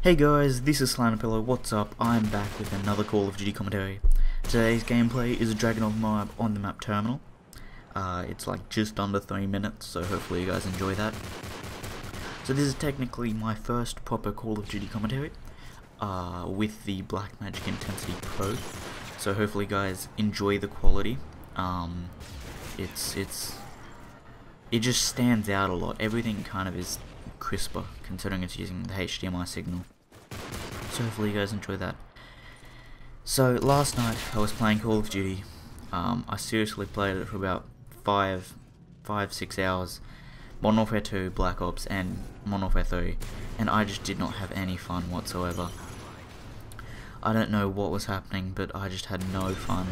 Hey guys, this is SlantedPillow, what's up? I'm back with another Call of Duty commentary. Today's gameplay is Dragunov MOAB on the map terminal. It's like just under 3 minutes, so hopefully you guys enjoy that. So this is technically my first proper Call of Duty commentary with the Black Magic Intensity Pro. So hopefully you guys enjoy the quality. It just stands out a lot. Everything kind of is CRISPR, considering it's using the HDMI signal. So hopefully you guys enjoy that. So last night I was playing Call of Duty. I seriously played it for about 5-6 hours. Modern Warfare 2, Black Ops, and Modern Warfare 3, and I just did not have any fun whatsoever. I don't know what was happening, but I just had no fun,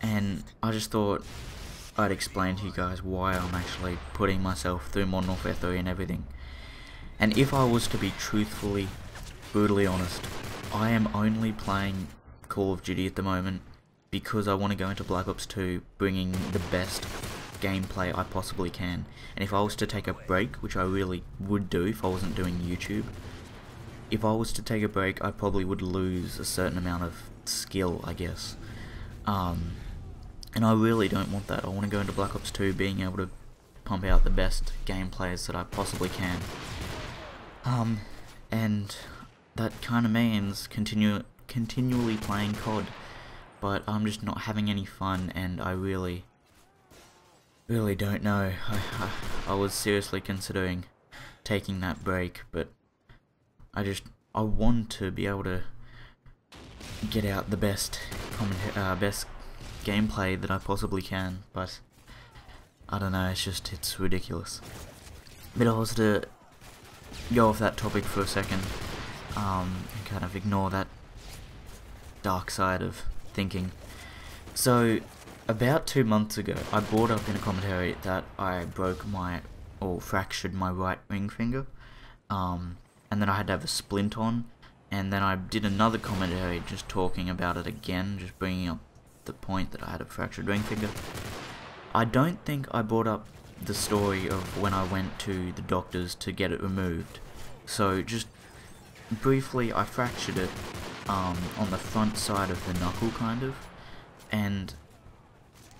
and I just thought I'd explain to you guys why I'm actually putting myself through Modern Warfare 3 and everything. And if I was to be truthfully, brutally honest, I am only playing Call of Duty at the moment because I want to go into Black Ops 2 bringing the best gameplay I possibly can. And if I was to take a break, which I really would do if I wasn't doing YouTube, if I was to take a break, I probably would lose a certain amount of skill, I guess. And I really don't want that. I want to go into Black Ops 2 being able to pump out the best gameplays that I possibly can. And that kind of means continually playing COD, but I'm just not having any fun, and I really don't know. I was seriously considering taking that break, but I want to be able to get out the best gameplay that I possibly can, but I don't know, it's ridiculous. But I was to go off that topic for a second and kind of ignore that dark side of thinking. So about 2 months ago I brought up in a commentary that I broke my, or fractured my right ring finger, and then I had to have a splint on, and then I did another commentary just talking about it again, just bringing up the point that I had a fractured ring finger. I don't think I brought up the story of when I went to the doctors to get it removed. So just briefly, I fractured it on the front side of the knuckle, kind of, and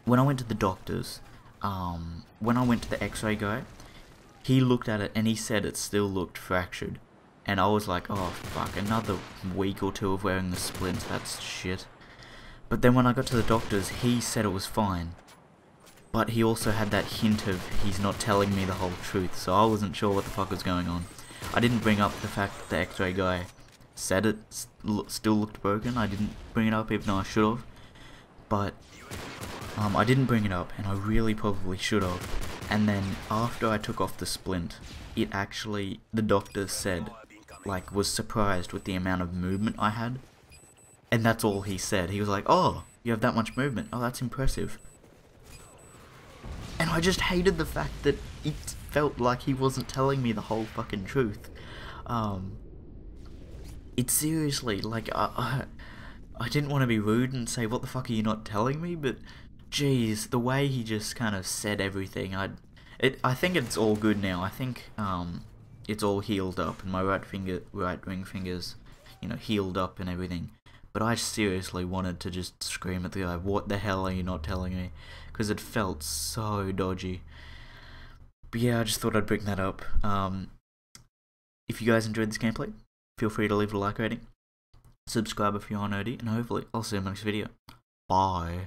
when I went to the doctors, when I went to the x-ray guy, he looked at it and he said it still looked fractured, and I was like, oh fuck, another week or two of wearing the splints, that's shit. But then when I got to the doctors, he said it was fine. But he also had that hint of, he's not telling me the whole truth, so I wasn't sure what the fuck was going on. I didn't bring up the fact that the x-ray guy said it still looked broken. I didn't bring it up, even though I should have. But I didn't bring it up, and I really probably should have. And then after I took off the splint, it actually, the doctor said, like, was surprised with the amount of movement I had. And that's all he said. He was like, oh, you have that much movement. Oh, that's impressive. And I just hated the fact that it felt like he wasn't telling me the whole fucking truth. It's seriously, like, I didn't want to be rude and say, what the fuck are you not telling me? But, geez, the way he just kind of said everything, I think it's all good now. I think it's all healed up, and my right ring finger's, you know, healed up and everything. But I seriously wanted to just scream at the guy, what the hell are you not telling me? Because it felt so dodgy. But yeah, I just thought I'd bring that up. If you guys enjoyed this gameplay, feel free to leave a like rating, subscribe if you aren't already, and hopefully I'll see you in the next video. Bye.